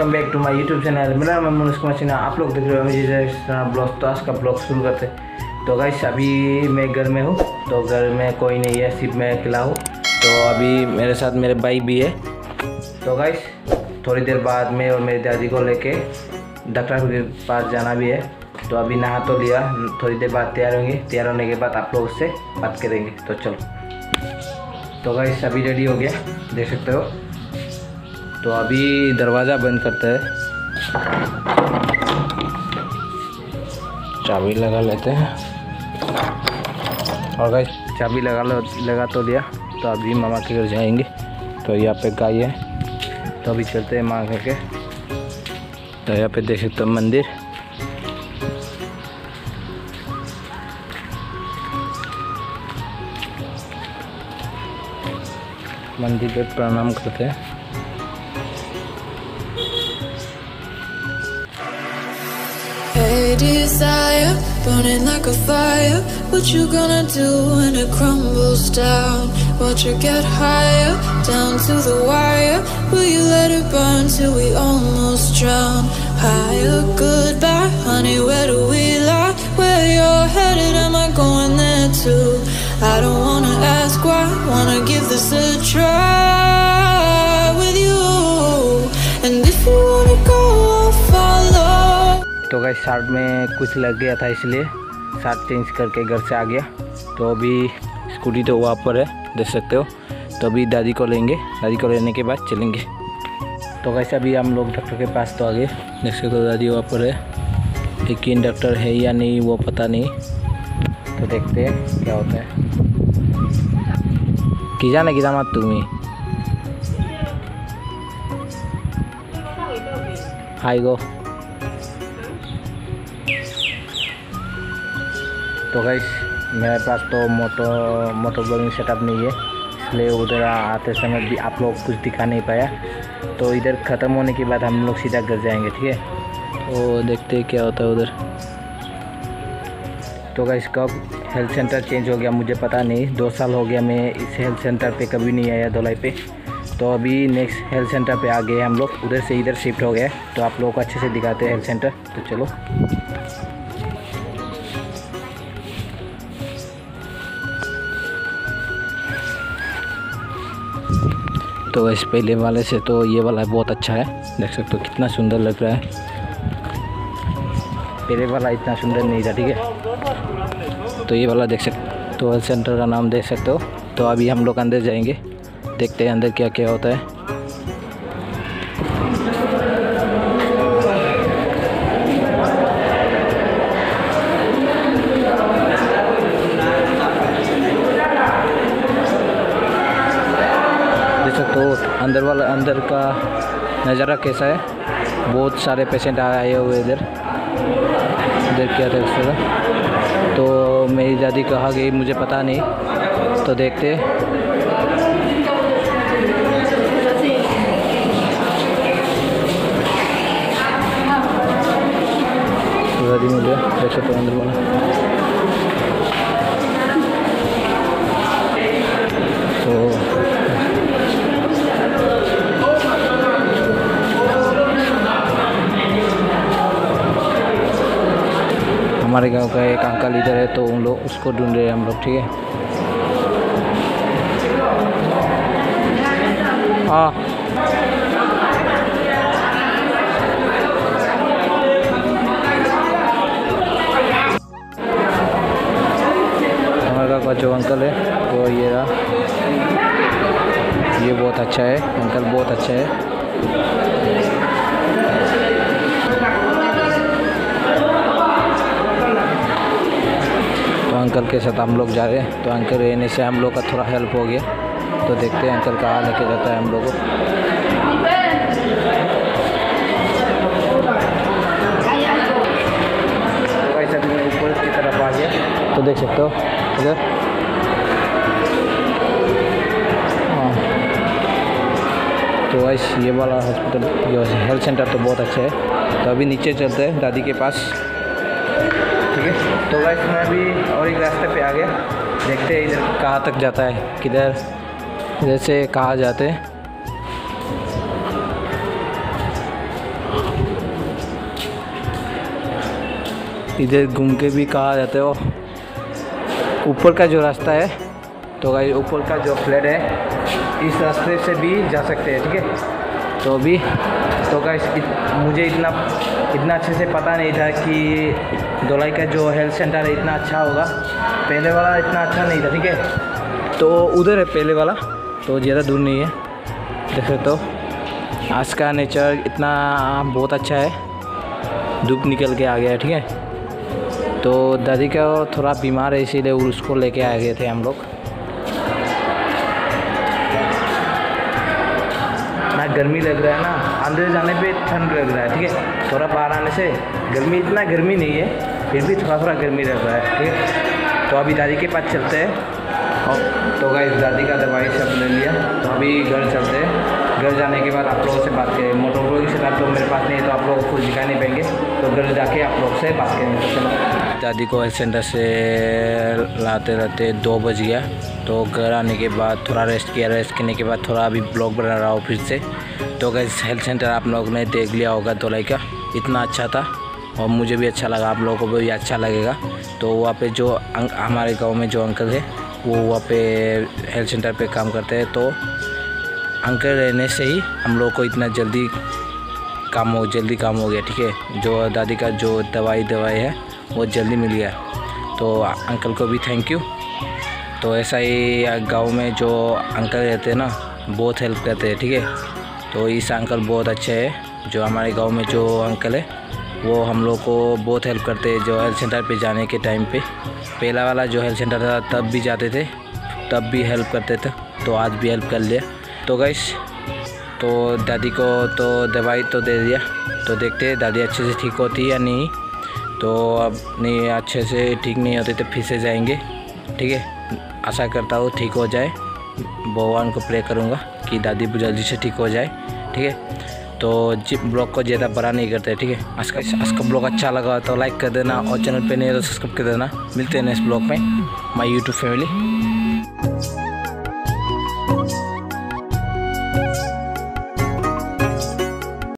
Welcome back to my YouTube channel. मेरा नाम है मनोज कुमार सिन्हा। आप लोग देख रहे हो मुझे ब्लॉग। तो आज का ब्लॉग शुरू करते हैं। तो गाइस अभी मैं घर में हूँ, तो घर में कोई नहीं है, सिर्फ मैं अकेला हूँ। तो अभी मेरे साथ मेरे भाई भी है। तो गाइस थोड़ी देर बाद मैं और मेरी दादी को लेके डॉक्टर के पास जाना भी है। तो अभी नहा तो लिया, थोड़ी देर बाद तैयार होंगे। तैयार होने के बाद आप लोग उससे बात करेंगे। तो चलो। तो गाइस अभी रेडी हो गया, देख सकते हो। तो अभी दरवाज़ा बंद करते हैं, चाबी लगा लेते हैं। और गाइस चाबी लगा तो लिया। तो अभी मामा के घर जाएंगे। तो यहाँ पे गाय है, तो अभी चलते हैं माँ घर के। तो यहाँ पे देख सकते हो मंदिर। मंदिर पे प्रणाम करते हैं। A desire burning like a fire. What you gonna do when it crumbles down? Won't you get higher, down to the wire? Will you let it burn till we almost drown? Higher, goodbye, honey. Where do we lie? Where you're headed? Am I going there too? I don't wanna ask why. Wanna give this a try with you. And if you wanna go, I'll follow. तो guys shirt में कुछ लग गया था, इसलिए shirt change करके घर से आ गया। तो अभी स्कूटी तो वहाँ पर है, देख सकते हो। तो अभी दादी को लेंगे, दादी को लेने के बाद चलेंगे। तो गाइस अभी हम लोग डॉक्टर के पास तो आ गए, देख सकते हो। दादी वहाँ पर है, लेकिन डॉक्टर है या नहीं वो पता नहीं। तो देखते हैं क्या होता है। किजा ना किजा मत तुम्हें हाय गो। तो गाइस मेरे पास तो मोटो ब्लॉगिंग सेटअप नहीं है, इसलिए उधर आते समय भी आप लोग कुछ दिखा नहीं पाया। तो इधर ख़त्म होने के बाद हम लोग सीधा घर जाएंगे, ठीक है। तो देखते हैं क्या होता है उधर। तो गाइस कब हेल्थ सेंटर चेंज हो गया मुझे पता नहीं। 2 साल हो गया मैं इस हेल्थ सेंटर पे कभी नहीं आया, धोलाई पे। तो अभी नेक्स्ट हेल्थ सेंटर पे आ गए हम लोग, उधर से इधर शिफ्ट हो गया। तो आप लोग को अच्छे से दिखाते हैं हेल्थ सेंटर। तो चलो। तो वैसे पहले वाले से तो ये वाला बहुत अच्छा है, देख सकते हो कितना सुंदर लग रहा है। पहले वाला इतना सुंदर नहीं था, ठीक है। तो ये वाला देख सकते, तो हेल्थ सेंटर का नाम देख सकते हो। तो अभी हम लोग अंदर जाएंगे, देखते हैं अंदर क्या क्या होता है। तो अंदर का नज़ारा कैसा है। बहुत सारे पेशेंट आए हुए इधर क्या था उसका। तो मेरी दादी कहाँ गई मुझे पता नहीं। तो देखते। दादी मुझे देख सकते अंदर वाला। हमारे गांव का एक अंकल इधर है, तो उन लोग उसको ढूंढ रहे हैं हम लोग, ठीक है। हमारे गांव का जो अंकल है वो ये रहा। ये बहुत अच्छा है अंकल, बहुत अच्छा है। अंकल के साथ हम लोग जा रहे हैं। तो अंकल रहने से हम लोग का थोड़ा हेल्प हो गया। तो देखते हैं अंकल कहाँ लेके जाता है हम लोगों को। ऊपर की तरफ आ गया, तो देख सकते हो इधर। हाँ, तो गाइस ये वाला हॉस्पिटल, ये हेल्थ सेंटर तो बहुत अच्छा है। तो अभी नीचे चलते हैं दादी के पास, ठीक है। तो गाइस मैं भी और एक रास्ते पे आ गया, देखते हैं इधर कहाँ तक जाता है, किधर जैसे कहाँ जाते हैं। इधर घूम के भी कहाँ जाते हो। ऊपर का जो रास्ता है तो भाई ऊपर का जो फ्लैट है इस रास्ते से भी जा सकते हैं, ठीक है। तो अभी तो गाइस मुझे इतना अच्छे से पता नहीं था कि धोलाई का जो हेल्थ सेंटर है इतना अच्छा होगा। पहले वाला इतना अच्छा नहीं था, ठीक है। तो उधर है पहले वाला, तो ज़्यादा दूर नहीं है। जैसे तो आज का नेचर इतना बहुत अच्छा है, धूप निकल के आ गया है, ठीक है। तो दादी का थोड़ा बीमार है इसीलिए उसको लेके आ गए थे हम लोग। ना गर्मी लग रहा है ना अंदर जाने पे ठंड लग रहा है, ठीक है। थोड़ा बाहर आने से गर्मी, इतना गर्मी नहीं है फिर भी थोड़ा गर्मी लग रहा है, ठीक है। तो अभी दादी के पास चलते हैं। और तो गाइस दादी का दवाई सब ले लिया, तो अभी घर चलते हैं। घर जाने के बाद आप लोगों से बात करें। मोटर व्लॉग से आप लोग मेरे पास नहीं है तो आप लोगों को कुछ दिखाने पाएंगे, तो घर जाके आप लोग से बात करेंगे। चलो दादी को हेल्थ सेंटर से लाते लाते 2 बज गया। तो घर आने के बाद थोड़ा रेस्ट किया, रेस्ट करने के बाद थोड़ा अभी ब्लॉग बना रहा हूँ फिर से। तो गाइस हेल्थ सेंटर आप लोग ने देख लिया होगा धोलाई का, इतना अच्छा था और मुझे भी अच्छा लगा, आप लोगों को भी अच्छा लगेगा। तो वहाँ पे जो हमारे गांव में जो अंकल है वो वहाँ पे हेल्थ सेंटर पे काम करते हैं, तो अंकल रहने से ही हम लोग को इतना जल्दी काम हो गया, ठीक है। जो दादी का जो दवाई है वो जल्दी मिल गया, तो अंकल को भी थैंक यू। तो ऐसा ही गाँव में जो अंकल रहते हैं ना बहुत हेल्प करते हैं, ठीक है। तो इस अंकल बहुत अच्छे हैं, जो हमारे गांव में जो अंकल है वो हम लोग को बहुत हेल्प करते हैं। जो हेल्थ सेंटर पे जाने के टाइम पे, पहला वाला जो हेल्थ सेंटर था तब भी जाते थे, तब भी हेल्प करते थे, तो आज भी हेल्प कर लिया। तो गाइस तो दादी को तो दवाई तो दे दिया, तो देखते हैं दादी अच्छे से ठीक होती है या नहीं। तो अब नहीं अच्छे से ठीक नहीं होते तो फिर से जाएंगे, ठीक है। आशा करता हूँ ठीक हो जाए, भगवान को प्रे करूँगा कि दादी जल्दी से ठीक हो जाए, ठीक है। तो ब्लॉग को ज़्यादा बड़ा नहीं करते, ठीक है। आज का ब्लॉग अच्छा लगा तो लाइक कर देना और चैनल पे नहीं तो सब्सक्राइब कर देना। मिलते हैं नेक्स्ट ब्लॉग में। My YouTube family.